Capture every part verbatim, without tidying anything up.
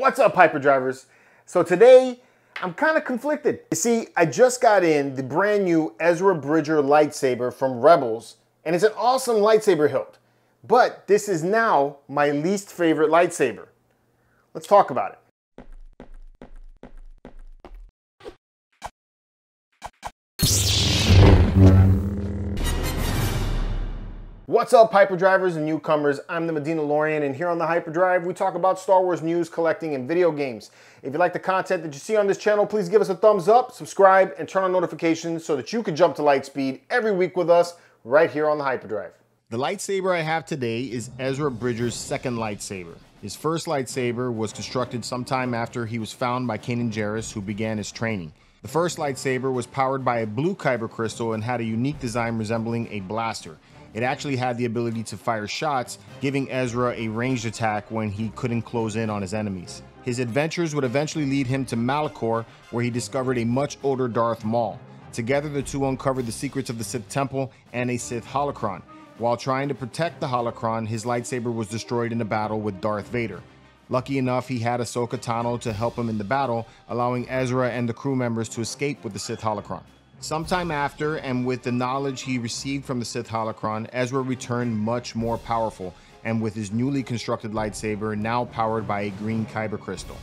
What's up, Hyperdrivers? So today, I'm kind of conflicted. You see, I just got in the brand new Ezra Bridger lightsaber from Rebels, and it's an awesome lightsaber hilt. But this is now my least favorite lightsaber. Let's talk about it. What's up, Hyperdrivers and newcomers? I'm the MedinaLorian, and here on the Hyperdrive, we talk about Star Wars news, collecting, and video games. If you like the content that you see on this channel, please give us a thumbs up, subscribe, and turn on notifications so that you can jump to lightspeed every week with us right here on the Hyperdrive. The lightsaber I have today is Ezra Bridger's second lightsaber. His first lightsaber was constructed sometime after he was found by Kanan Jarrus, who began his training. The first lightsaber was powered by a blue kyber crystal and had a unique design resembling a blaster. It actually had the ability to fire shots, giving Ezra a ranged attack when he couldn't close in on his enemies. His adventures would eventually lead him to Malachor, where he discovered a much older Darth Maul. Together, the two uncovered the secrets of the Sith Temple and a Sith Holocron. While trying to protect the Holocron, his lightsaber was destroyed in a battle with Darth Vader. Lucky enough, he had Ahsoka Tano to help him in the battle, allowing Ezra and the crew members to escape with the Sith Holocron. Sometime after, and with the knowledge he received from the Sith Holocron, Ezra returned much more powerful, and with his newly constructed lightsaber now powered by a green kyber crystal.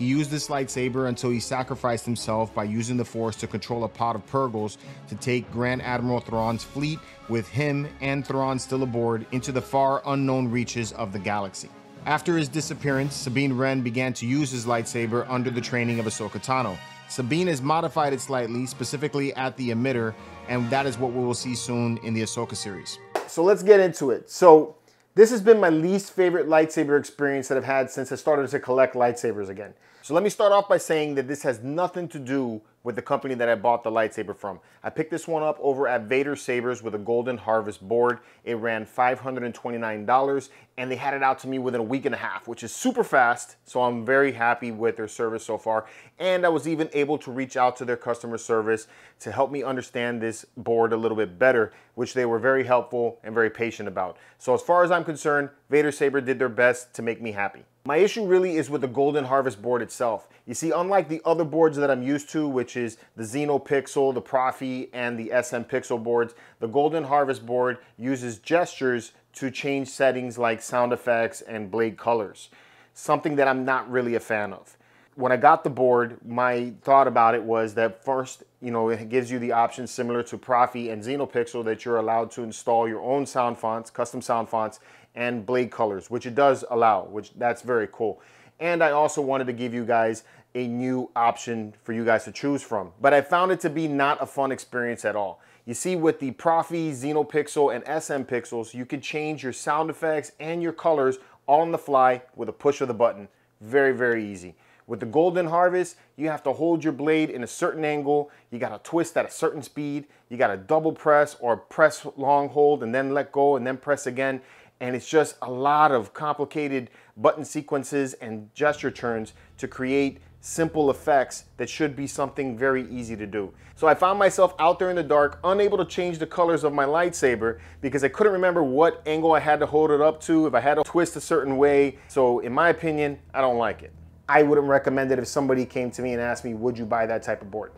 He used this lightsaber until he sacrificed himself by using the Force to control a pod of Purgles to take Grand Admiral Thrawn's fleet, with him and Thrawn still aboard, into the far unknown reaches of the galaxy. After his disappearance, Sabine Wren began to use his lightsaber under the training of Ahsoka Tano. Sabine has modified it slightly, specifically at the emitter, and that is what we will see soon in the Ahsoka series. So let's get into it. So this has been my least favorite lightsaber experience that I've had since I started to collect lightsabers again. So let me start off by saying that this has nothing to do with the company that I bought the lightsaber from. I picked this one up over at Vader Sabers with a Golden Harvest board. It ran five hundred twenty-nine dollars, and they had it out to me within a week and a half, which is super fast, so I'm very happy with their service so far. And I was even able to reach out to their customer service to help me understand this board a little bit better, which they were very helpful and very patient about. So as far as I'm concerned, Vader Saber did their best to make me happy. My issue really is with the Golden Harvest board itself. You see, unlike the other boards that I'm used to, which is the Xenopixel, the Proffie, and the S M Pixel boards, the Golden Harvest board uses gestures to change settings like sound effects and blade colors, something that I'm not really a fan of. When I got the board, my thought about it was that first, you know, it gives you the options similar to Proffie and Xenopixel that you're allowed to install your own sound fonts, custom sound fonts, and blade colors, which it does allow, which that's very cool. And I also wanted to give you guys a new option for you guys to choose from, but I found it to be not a fun experience at all. You see, with the Proffie, Xenopixel, and S M Pixels, you can change your sound effects and your colors all on the fly with a push of the button. Very, very easy. With the Golden Harvest, you have to hold your blade in a certain angle, you gotta twist at a certain speed, you gotta double press or press long hold and then let go and then press again, and it's just a lot of complicated button sequences and gesture turns to create simple effects that should be something very easy to do. So I found myself out there in the dark, unable to change the colors of my lightsaber because I couldn't remember what angle I had to hold it up to, if I had to twist a certain way. So in my opinion, I don't like it. I wouldn't recommend it if somebody came to me and asked me, would you buy that type of board?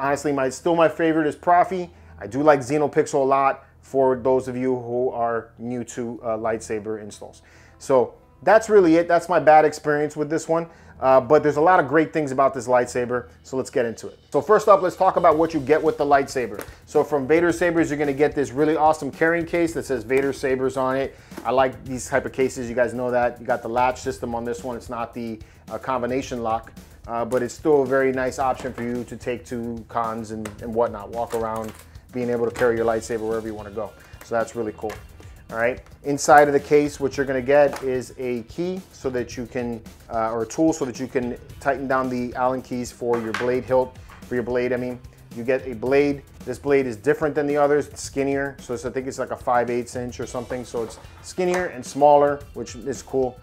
Honestly, my still my favorite is Proffie. I do like Xenopixel a lot for those of you who are new to uh, lightsaber installs. So that's really it. That's my bad experience with this one. Uh, but there's a lot of great things about this lightsaber, so let's get into it. So first up, let's talk about what you get with the lightsaber. So from Vader Sabers, you're gonna get this really awesome carrying case that says Vader Sabers on it. I like these type of cases, you guys know that. You got the latch system on this one. It's not the uh, combination lock, uh, but it's still a very nice option for you to take to cons and, and whatnot, walk around, being able to carry your lightsaber wherever you wanna go. So that's really cool. All right, inside of the case, what you're gonna get is a key so that you can, uh, or a tool so that you can tighten down the Allen keys for your blade hilt, for your blade, I mean. You get a blade. This blade is different than the others, it's skinnier. So it's, I think it's like a five eighths inch or something. So it's skinnier and smaller, which is cool.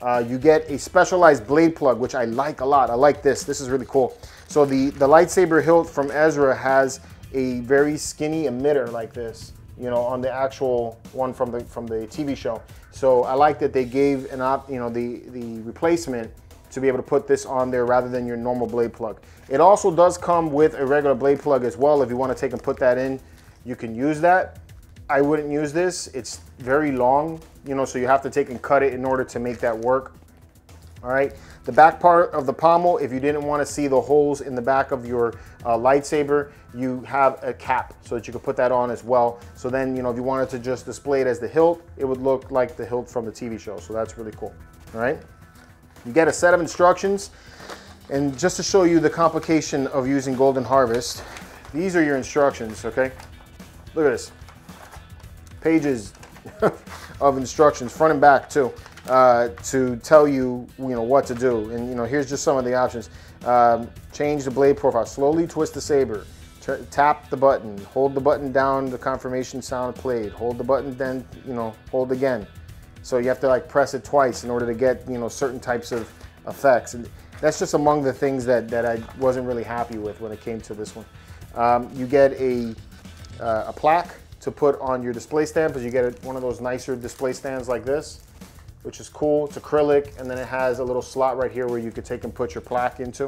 Uh, you get a specialized blade plug, which I like a lot. I like this, this is really cool. So the, the lightsaber hilt from Ezra has a very skinny emitter like this, you know, on the actual one from the from the T V show. So I like that they gave an op, you know, the, the replacement to be able to put this on there rather than your normal blade plug. It also does come with a regular blade plug as well. If you want to take and put that in, you can use that. I wouldn't use this. It's very long, you know, so you have to take and cut it in order to make that work. All right. The back part of the pommel, if you didn't want to see the holes in the back of your uh, lightsaber, you have a cap so that you could put that on as well. So then, you know, if you wanted to just display it as the hilt, it would look like the hilt from the T V show. So that's really cool. All right. You get a set of instructions. And just to show you the complication of using Golden Harvest, these are your instructions, okay? Look at this. Pages of instructions, front and back too, uh, to tell you, you know, what to do. And, you know, here's just some of the options. Um, change the blade profile. Slowly twist the saber. Tap the button. Hold the button down. The confirmation sound played. Hold the button, then, you know, hold again. So you have to like press it twice in order to get, you know, certain types of effects. And that's just among the things that, that I wasn't really happy with when it came to this one. Um, you get a, uh, a plaque to put on your display stand, because you get one of those nicer display stands like this, which is cool. It's acrylic, and then it has a little slot right here where you could take and put your plaque into.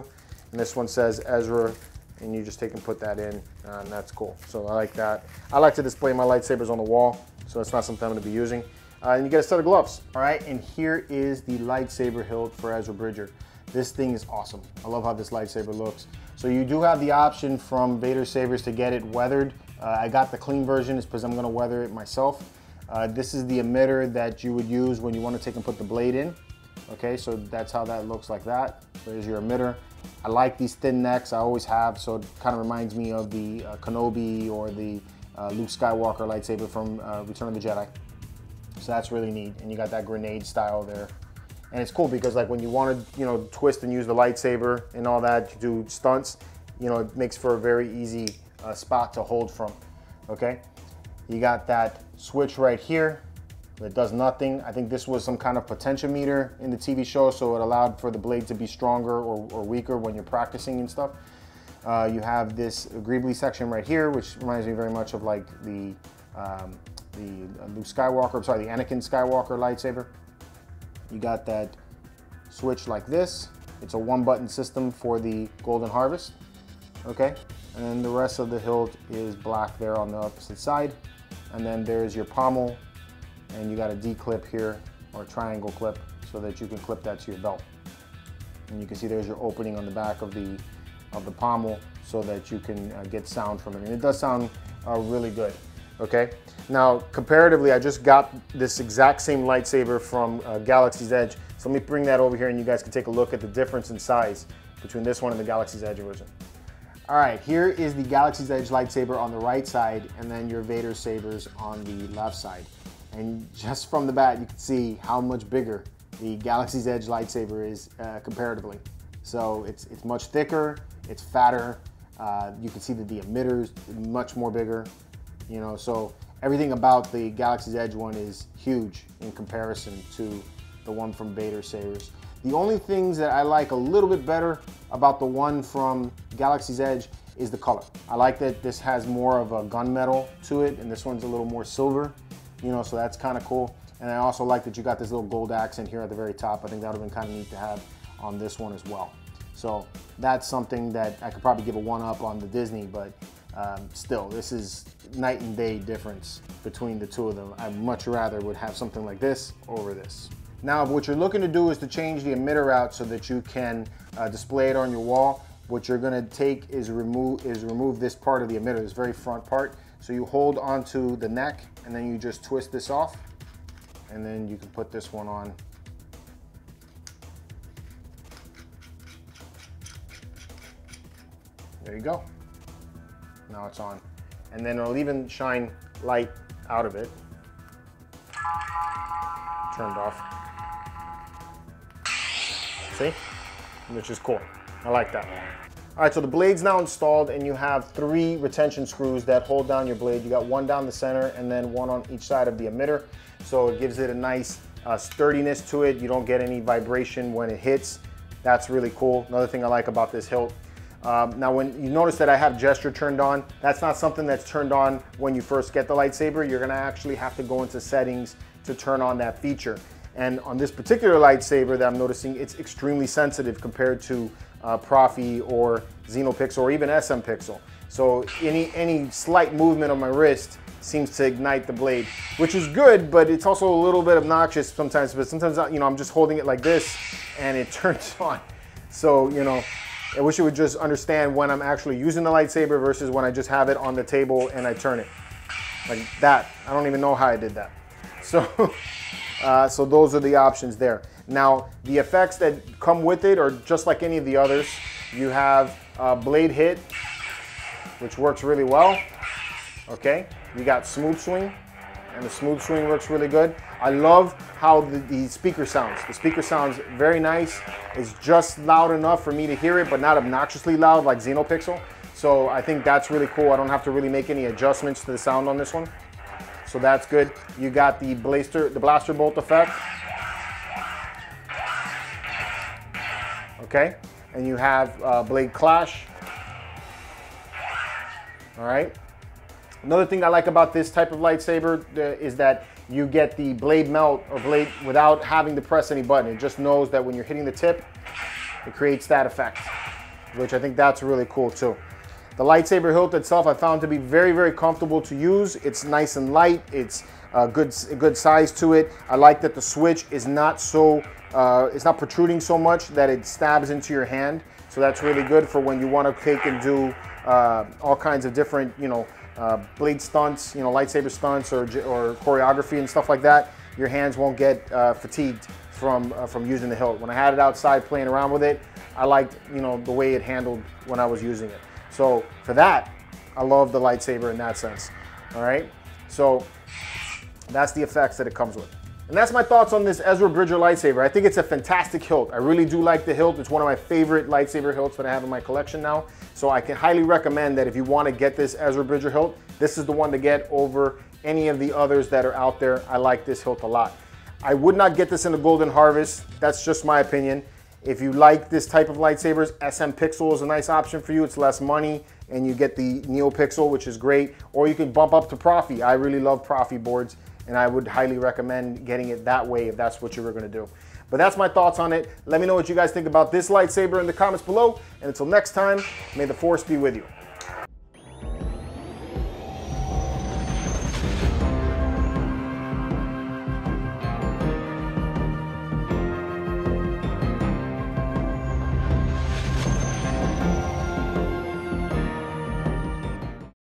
And this one says Ezra, and you just take and put that in, uh, and that's cool. So I like that. I like to display my lightsabers on the wall, so that's not something I'm gonna be using. Uh, and you get a set of gloves. All right, and here is the lightsaber hilt for Ezra Bridger. This thing is awesome. I love how this lightsaber looks. So you do have the option from Vader Sabers to get it weathered. Uh, I got the clean version is because I'm gonna weather it myself. Uh, this is the emitter that you would use when you wanna take and put the blade in. Okay, so that's how that looks like that. So there's your emitter. I like these thin necks, I always have, so it kind of reminds me of the uh, Kenobi or the uh, Luke Skywalker lightsaber from uh, Return of the Jedi. So that's really neat. And you got that grenade style there. And it's cool because like when you wanna, you know, twist and use the lightsaber and all that to do stunts, you know, it makes for a very easy a spot to hold from, okay? You got that switch right here that does nothing. I think this was some kind of potentiometer in the T V show, so it allowed for the blade to be stronger or, or weaker when you're practicing and stuff. Uh, you have this greebly section right here, which reminds me very much of like the, um, the Luke Skywalker, I'm sorry, the Anakin Skywalker lightsaber. You got that switch like this. It's a one button system for the Golden Harvest, okay? And then the rest of the hilt is black there on the opposite side. And then there's your pommel, and you got a D clip here, or triangle clip, so that you can clip that to your belt. And you can see there's your opening on the back of the, of the pommel, so that you can uh, get sound from it. And it does sound uh, really good, okay? Now, comparatively, I just got this exact same lightsaber from uh, Galaxy's Edge. So let me bring that over here, and you guys can take a look at the difference in size between this one and the Galaxy's Edge version. All right, here is the Galaxy's Edge lightsaber on the right side, and then your Vader Sabers on the left side. And just from the bat, you can see how much bigger the Galaxy's Edge lightsaber is uh, comparatively. So it's, it's much thicker, it's fatter, uh, you can see that the emitters much more bigger, you know, so everything about the Galaxy's Edge one is huge in comparison to the one from Vader Sabers. The only things that I like a little bit better about the one from Galaxy's Edge is the color. I like that this has more of a gunmetal to it, and this one's a little more silver, you know, so that's kind of cool. And I also like that you got this little gold accent here at the very top. I think that would have been kind of neat to have on this one as well. So that's something that I could probably give a one up on the Disney, but um, still, this is night and day difference between the two of them. I much rather would have something like this over this. Now, what you're looking to do is to change the emitter out so that you can uh, display it on your wall. What you're gonna take is remove, is remove this part of the emitter, this very front part. So you hold onto the neck, and then you just twist this off, and then you can put this one on. There you go. Now it's on. And then it'll even shine light out of it. Turned off. See? Which is cool. I like that one. All right, so the blade's now installed, and you have three retention screws that hold down your blade. You got one down the center and then one on each side of the emitter. So it gives it a nice uh, sturdiness to it. You don't get any vibration when it hits. That's really cool. Another thing I like about this hilt. Um, now, when you notice that I have gesture turned on, that's not something that's turned on when you first get the lightsaber. You're gonna actually have to go into settings to turn on that feature. And on this particular lightsaber that I'm noticing, it's extremely sensitive compared to uh, Proffie or Xenopixel or even S M Pixel. So any, any slight movement on my wrist seems to ignite the blade, which is good, but it's also a little bit obnoxious sometimes. But sometimes, you know, I'm just holding it like this and it turns on. So, you know, I wish you would just understand when I'm actually using the lightsaber versus when I just have it on the table and I turn it like that. I don't even know how I did that. So, uh, so those are the options there. Now, the effects that come with it are just like any of the others. You have uh, blade hit, which works really well. Okay, you got smooth swing, and the smooth swing works really good. I love how the, the speaker sounds. The speaker sounds very nice. It's just loud enough for me to hear it, but not obnoxiously loud like Xenopixel. So I think that's really cool. I don't have to really make any adjustments to the sound on this one. So that's good. You got the blaster, the blaster bolt effect. Okay, and you have uh, blade clash. All right. Another thing I like about this type of lightsaber is that you get the blade melt or blade without having to press any button. It just knows that when you're hitting the tip, it creates that effect, which I think that's really cool too. The lightsaber hilt itself I found to be very, very comfortable to use. It's nice and light. It's a good, a good size to it. I like that the switch is not so, uh, it's not protruding so much that it stabs into your hand. So that's really good for when you want to take and do uh, all kinds of different, you know, Uh, blade stunts, you know, lightsaber stunts or, or choreography and stuff like that. Your hands won't get uh, fatigued from, uh, from using the hilt. When I had it outside playing around with it, I liked, you know, the way it handled when I was using it. So for that, I love the lightsaber in that sense. All right, so that's the effects that it comes with. And that's my thoughts on this Ezra Bridger lightsaber. I think it's a fantastic hilt. I really do like the hilt. It's one of my favorite lightsaber hilts that I have in my collection now. So I can highly recommend that if you want to get this Ezra Bridger hilt, this is the one to get over any of the others that are out there. I like this hilt a lot. I would not get this in the Golden Harvest. That's just my opinion. If you like this type of lightsabers, S M Pixel is a nice option for you. It's less money and you get the Neopixel, which is great. Or you can bump up to Proffie. I really love Proffie boards, and I would highly recommend getting it that way if that's what you were gonna do. But that's my thoughts on it. Let me know what you guys think about this lightsaber in the comments below. And until next time, may the Force be with you.